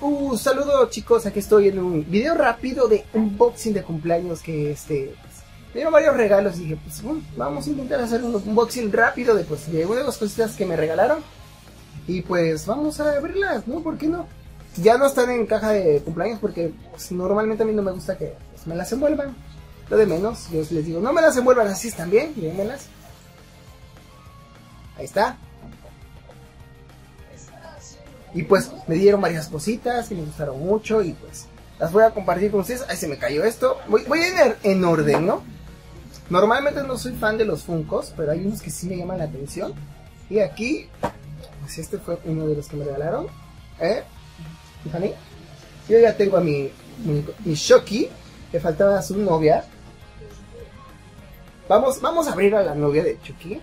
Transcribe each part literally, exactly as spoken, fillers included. Un uh, saludo, chicos, aquí estoy en un video rápido de unboxing de cumpleaños que este... me dieron varios regalos y dije, pues bueno, vamos a intentar hacer un unboxing rápido de, pues, de una de las cositas que me regalaron. Y pues vamos a abrirlas, ¿no? ¿Por qué no? Ya no están en caja de cumpleaños porque pues, normalmente a mí no me gusta que pues, me las envuelvan. Lo de menos, yo les digo, no me las envuelvan así también, llévenlas. Ahí está. Y pues me dieron varias cositas que me gustaron mucho y pues las voy a compartir con ustedes. Ahí se me cayó esto. Voy, voy a ir en orden, ¿no? Normalmente no soy fan de los Funkos, pero hay unos que sí me llaman la atención. Y aquí, pues este fue uno de los que me regalaron. ¿Eh? Tiffany. Yo ya tengo a mi, mi, mi Chucky. Le faltaba a su novia. Vamos, vamos a abrir a la novia de Chucky.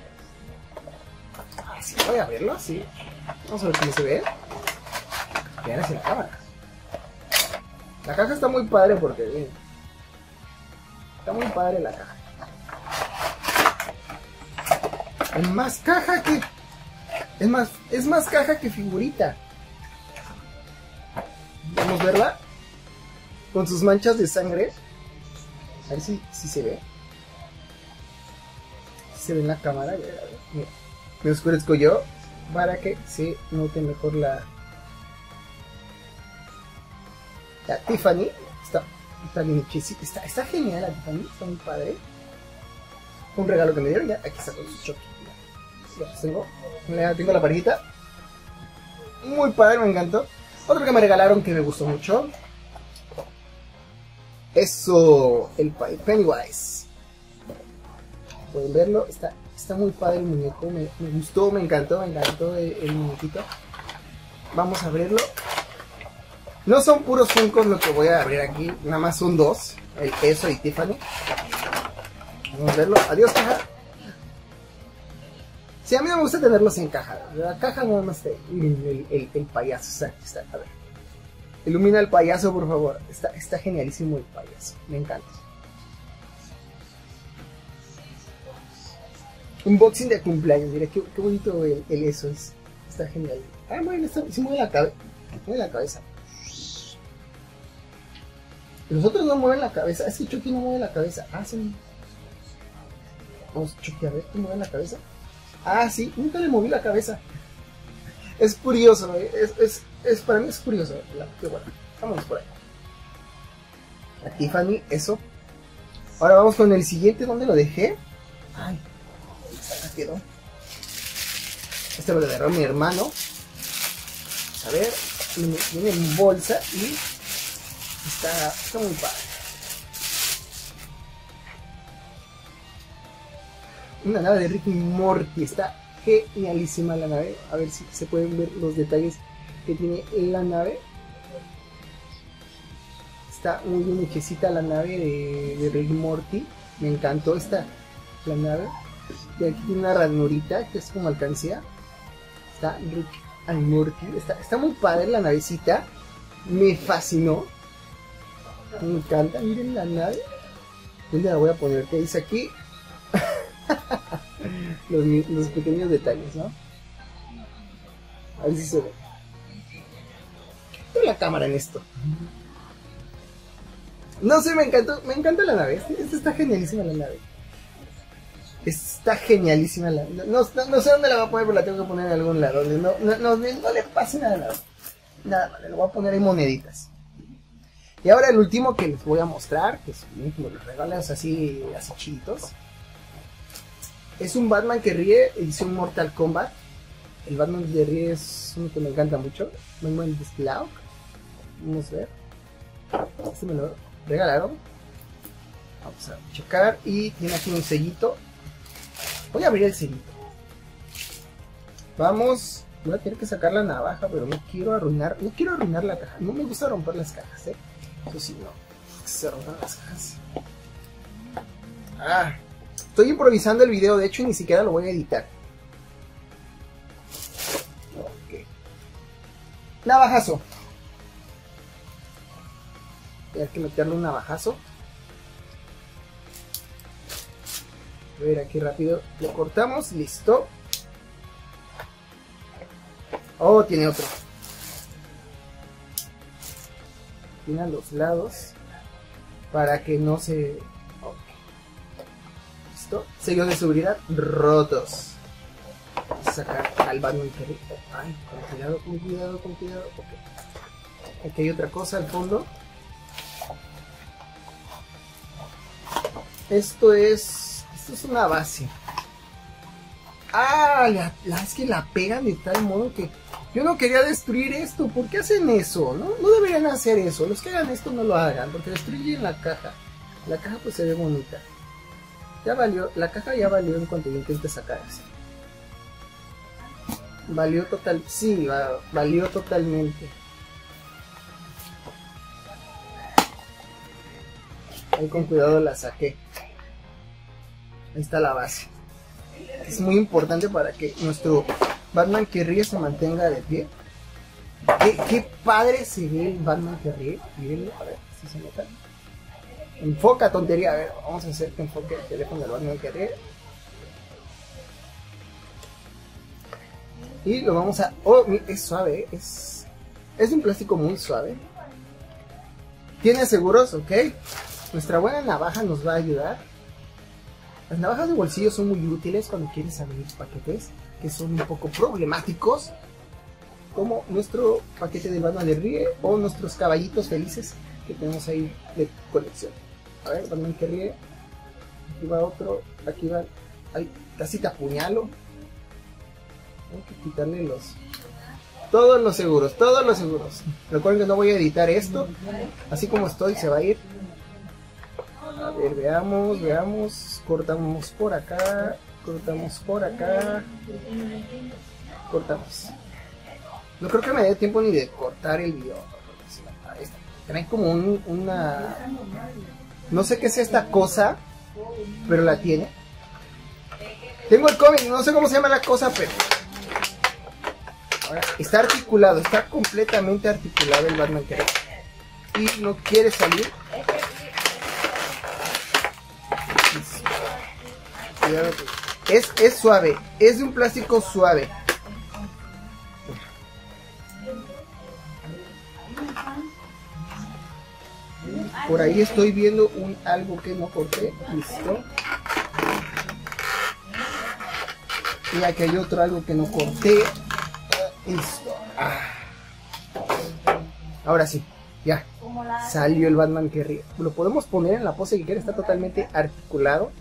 Así, voy a abrirlo, sí. Vamos a ver cómo se ve. Vean hacia la cámara. La caja está muy padre porque, miren, está muy padre la caja. Es más caja que... Es más, es más caja que figurita. Vamos a verla. Con sus manchas de sangre. A ver si, si se ve. Si se ve en la cámara. A ver, a ver. Mira, me oscurezco yo para que se note mejor la... La Tiffany, está, está bien hechicita, está, está genial la Tiffany, está muy padre. Un regalo que me dieron, ya, aquí está con su Chucky. Ya, tengo, ya tengo la parejita. Muy padre, me encantó. Otro que me regalaron que me gustó mucho. Eso, el Pennywise. Pueden verlo, está, está muy padre el muñeco, me, me gustó, me encantó, me encantó el, el muñequito. Vamos a abrirlo. No son puros Funkos lo que voy a abrir aquí, nada más son dos, el Eso y Tiffany. Vamos a verlo, adiós caja. Sí, a mí no me gusta tenerlos en caja, la caja nada más de, el, el, el payaso, está, está, a ver. Ilumina el payaso por favor, está, está genialísimo el payaso, me encanta. Unboxing de cumpleaños, mira qué, qué bonito el, el Eso es, está genial. Ah, bueno, está, se mueve la cabeza, mueve la cabeza. Los otros no mueven la cabeza, es que Chucky no mueve la cabeza. Ah, sí. Vamos, Chucky, a ver, ¿tú mueves la cabeza? Ah, sí, nunca le moví la cabeza. Es curioso, ¿no? es, es, es Para mí es curioso. Qué bueno, vámonos por ahí. A Tiffany, eso. Ahora vamos con el siguiente, ¿dónde lo dejé? Ay, acá quedó. Este lo agarró mi hermano. A ver, viene en bolsa y... Está, está muy padre. Una nave de Rick Morty. Está genialísima la nave. A ver si se pueden ver los detalles que tiene la nave. Está muy bien hechecita la nave de, de Rick Morty. Me encantó esta la nave. Y aquí tiene una ranurita que es como alcancía. Está Rick and Morty. Está, está muy padre la navecita. Me fascinó. Me encanta, miren la nave. ¿Dónde la voy a poner? ¿Qué dice aquí? los, los pequeños detalles, ¿no? A ver si se ve. Quito la cámara en esto. No sé, me encantó. Me encanta la nave. Esta este está genialísima la nave. Está genialísima la nave. No, no, no sé dónde la voy a poner, pero la tengo que poner en algún lado. No, no, no, no le pase nada a la nave. Nada más, le voy a poner en moneditas. Y ahora el último que les voy a mostrar, que es un último de los regalos así, así chiditos. Es un Batman que ríe, edición Mortal Kombat. El Batman que ríe es uno que me encanta mucho. Batman de Cloud. Vamos a ver. Este me lo regalaron. Vamos a checar. Y tiene aquí un sellito. Voy a abrir el sellito. Vamos. Voy a tener que sacar la navaja, pero no quiero arruinar. No quiero arruinar la caja. No me gusta romper las cajas, eh. Eso sí, no. Se rompan las cajas. Ah, estoy improvisando el video, de hecho, y ni siquiera lo voy a editar. Okay. Navajazo. Hay que meterle un navajazo. A ver, aquí rápido lo cortamos. Listo. Oh, tiene otro. tiene los lados para que no se... Okay. ¿Listo? Sellos de seguridad rotos. Vamos a sacar al Batman que ríe. Ay, con cuidado, con cuidado, con cuidado. Okay. Aquí hay otra cosa al fondo. Esto es... Esto es una base. Ah, la, la, es que la pegan de tal modo que... Yo no quería destruir esto. ¿Por qué hacen eso? No, no deberían hacer eso. Los que hagan esto no lo hagan, porque destruyen la caja. La caja pues se ve bonita. Ya valió. La caja ya valió en cuanto yo intenté sacar eso. Valió total... Sí, va, valió totalmente. Ahí con cuidado la saqué. Ahí está la base. Es muy importante para que nuestro Batman que ríe se mantenga de pie. Qué, qué padre se ve el Batman que ríe. Mírenlo, a ver si se nota. Enfoca, tontería. A ver, vamos a hacer que enfoque el teléfono del Batman que ríe. Y lo vamos a... Oh, es suave, es... Es un plástico muy suave. Tiene seguros, ok. Nuestra buena navaja nos va a ayudar. Las navajas de bolsillo son muy útiles cuando quieres abrir paquetes que son un poco problemáticos, como nuestro paquete de Batman que ríe o nuestros caballitos felices que tenemos ahí de colección. A ver, Batman que ríe. Aquí va otro, aquí va... Ay, casi te apuñalo. Hay que quitarle los... Todos los seguros, todos los seguros. Recuerden que no voy a editar esto. Así como estoy, se va a ir. A ver, veamos, veamos, cortamos por acá, cortamos por acá, cortamos. No creo que me dé tiempo ni de cortar el video. Traen como un, una... No sé qué es esta cosa, pero la tiene. Tengo el cómic, no sé cómo se llama la cosa, pero... Ahora, está articulado, está completamente articulado el Batman que ríe. Y no quiere salir. Es, es suave, es de un plástico suave. Por ahí estoy viendo un algo que no corté. Listo. Y aquí hay otro algo que no corté. Listo. Ah. Ahora sí, ya. Salió el Batman que ríe. Lo podemos poner en la pose que quiera, está totalmente articulado.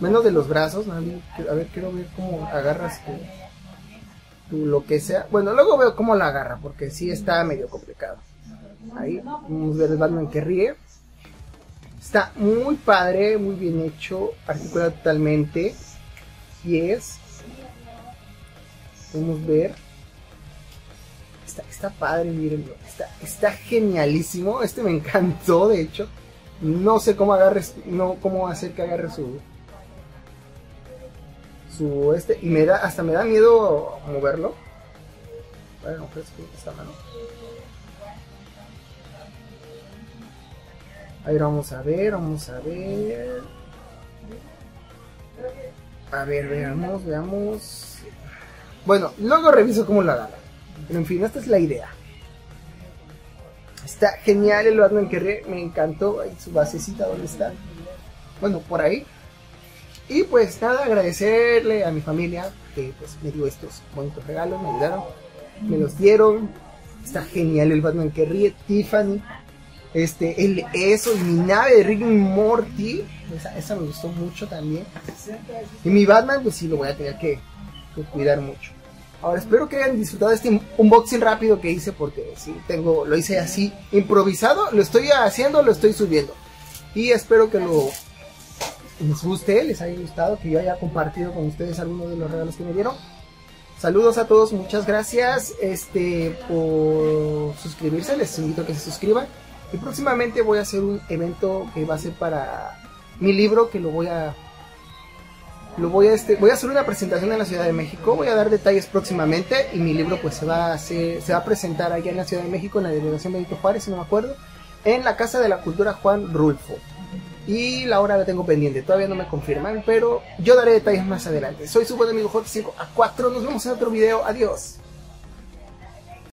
Menos de los brazos, ¿no? A ver, quiero ver cómo agarras tu, tu lo que sea. Bueno, luego veo cómo la agarra, porque sí está medio complicado. Ahí, vamos a ver el Batman que ríe. Está muy padre, muy bien hecho, articulado totalmente. Pies. Podemos ver. Está, está padre, mírenlo. Está, está genialísimo. Este me encantó, de hecho. No sé cómo agarres, no cómo hacer que agarre su... Su este, y me da, hasta me da miedo moverlo. Bueno, pues esta mano. Ahí vamos a ver, vamos a ver. A ver, veamos, veamos. Bueno, luego reviso cómo la agarra. Pero en fin, esta es la idea. Está genial el Batman que ríe, me encantó. Ahí su basecita, ¿dónde está? Bueno, por ahí. Y pues nada, agradecerle a mi familia que pues me dio estos bonitos regalos, me ayudaron, me los dieron. Está genial el Batman que ríe, Tiffany, este, el eso, y mi nave de Rick Morty, esa, esa me gustó mucho también. Y mi Batman pues sí lo voy a tener que, que cuidar mucho. Ahora espero que hayan disfrutado este unboxing rápido que hice, porque sí, tengo, lo hice así, improvisado, lo estoy haciendo, lo estoy subiendo. Y espero que lo... les guste, les haya gustado, que yo haya compartido con ustedes algunos de los regalos que me dieron. Saludos a todos, muchas gracias este, por suscribirse, les invito a que se suscriban. Y próximamente voy a hacer un evento que va a ser para mi libro, que lo voy a... Lo voy a, este, voy a hacer una presentación en la Ciudad de México, voy a dar detalles próximamente. Y mi libro pues se va a, hacer, se va a presentar allá en la Ciudad de México, en la delegación Benito Juárez, si no me acuerdo, en la Casa de la Cultura Juan Rulfo. Y la hora la tengo pendiente, todavía no me confirman, pero yo daré detalles más adelante. Soy su buen amigo J cinco A cuatro, nos vemos en otro video, adiós.